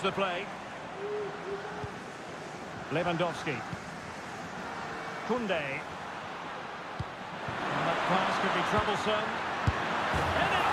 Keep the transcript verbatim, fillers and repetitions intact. stops the play. Lewandowski. Koundé. That pass could be troublesome. And